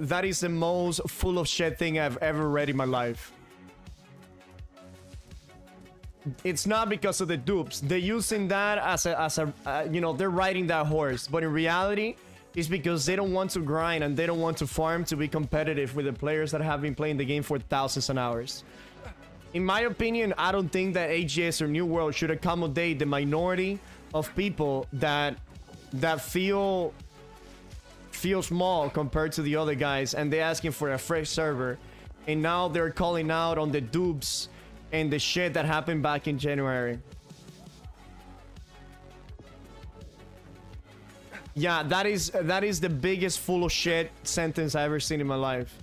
That is the most full of shit thing I've ever read in my life. It's not because of the dupes. They're using that as a you know, they're riding that horse. But in reality, it's because they don't want to grind and they don't want to farm to be competitive with the players that have been playing the game for thousands of hours. In my opinion, I don't think that AGS or New World should accommodate the minority of people that feel small compared to the other guys, and they're asking for a fresh server, and now they're calling out on the dupes and the shit that happened back in January. Yeah, that is the biggest full of shit sentence I've ever seen in my life.